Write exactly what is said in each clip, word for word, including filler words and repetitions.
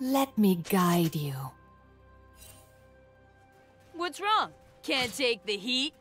Let me guide you. What's wrong? Can't take the heat?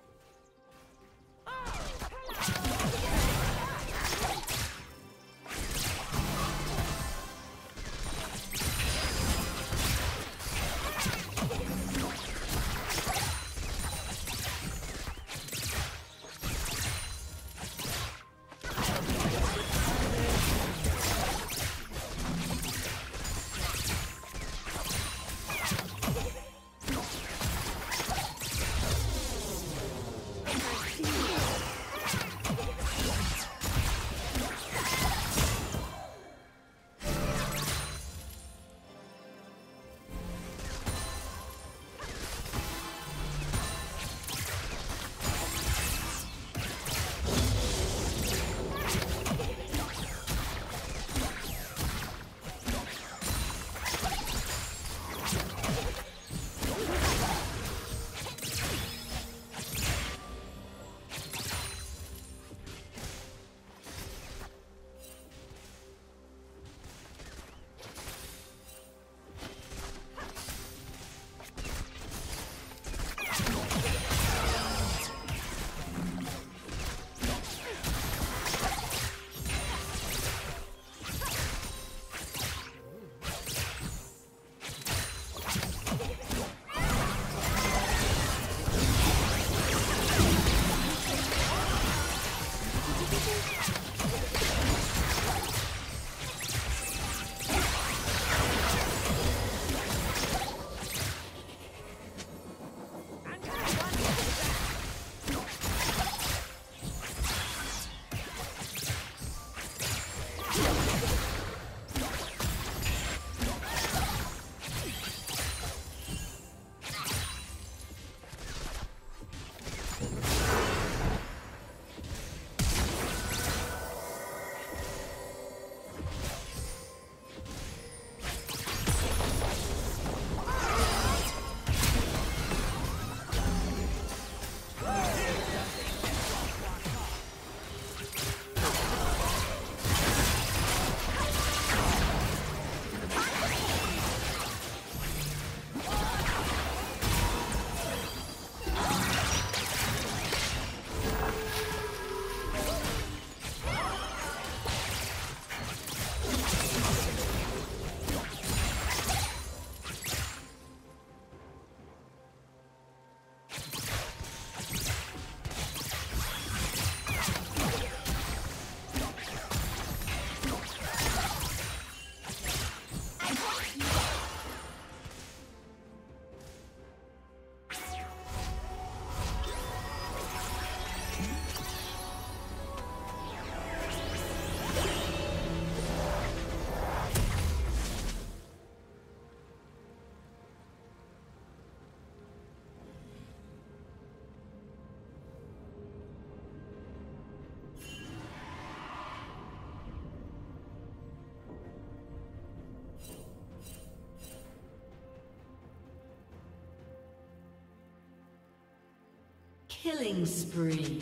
Killing spree.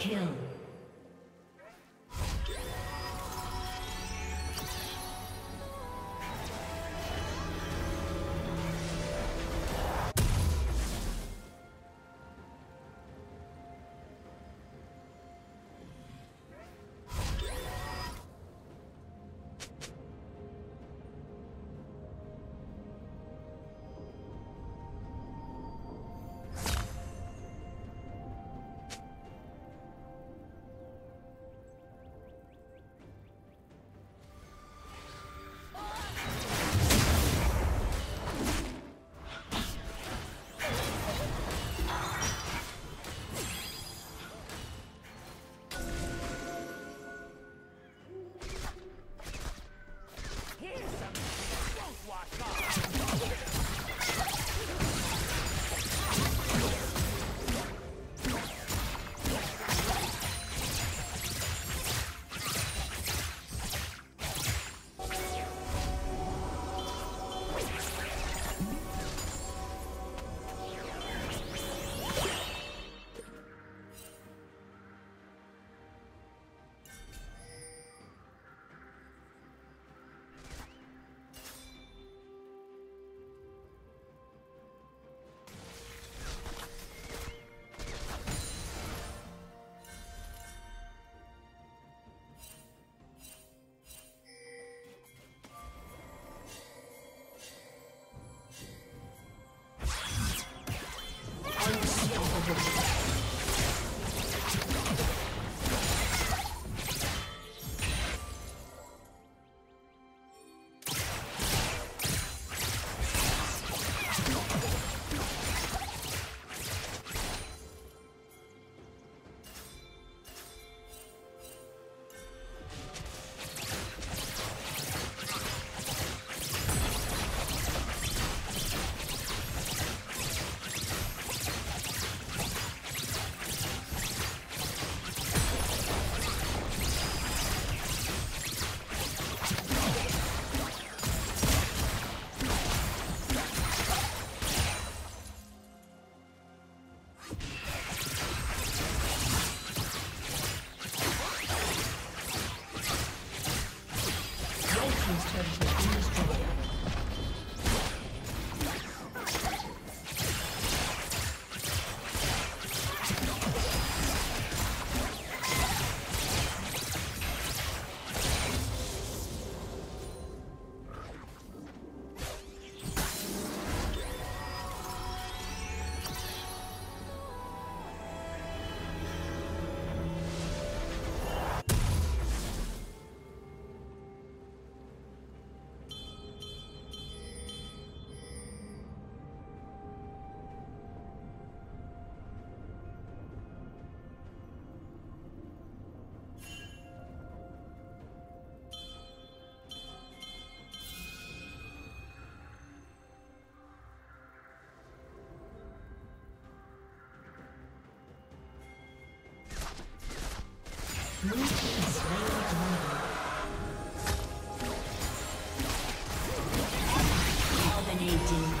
kill. Blue team slain the dragon. Dominating.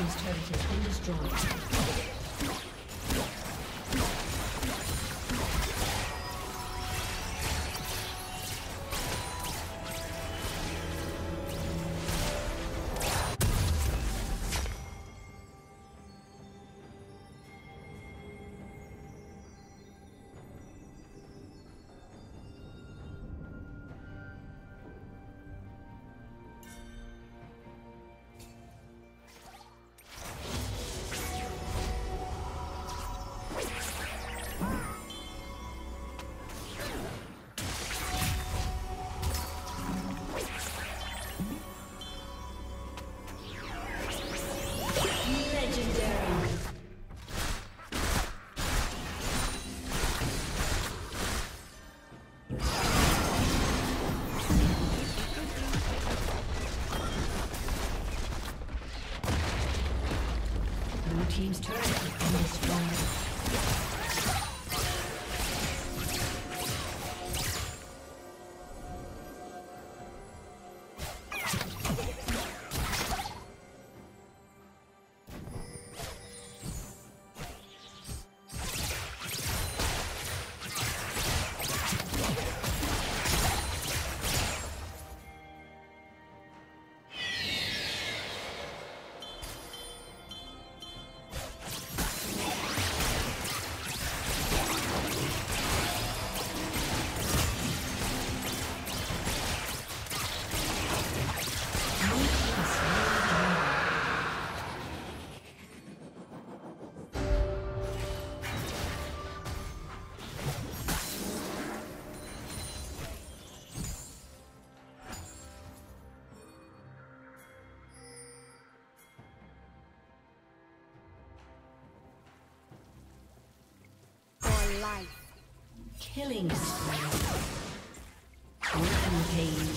Team's turret has been destroyed. Life. Killing spree. Rampage.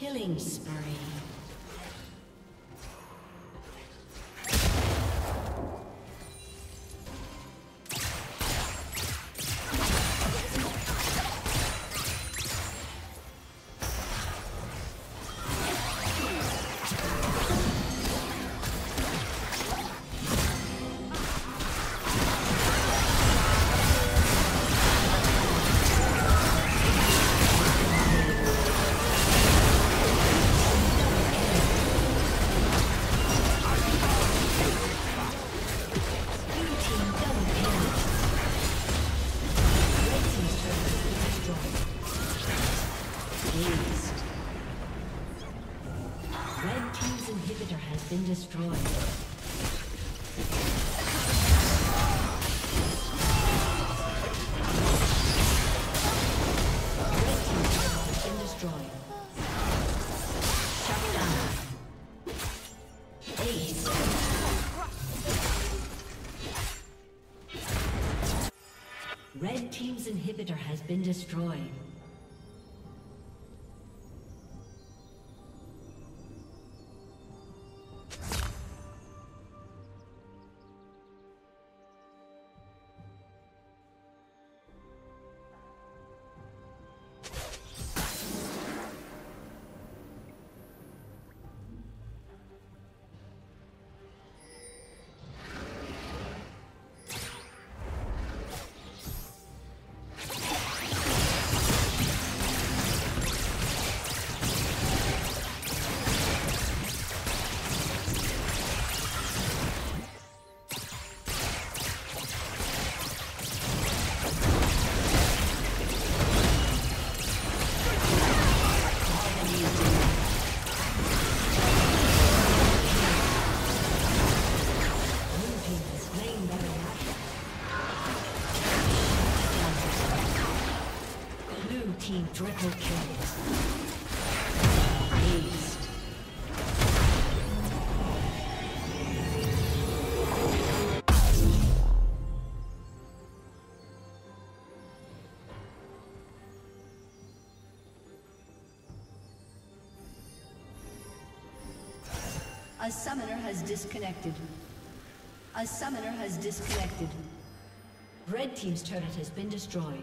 Killing spree. Red team's inhibitor has been destroyed. Blue team triple kill. A summoner has disconnected. A summoner has disconnected. Red team's turret has been destroyed.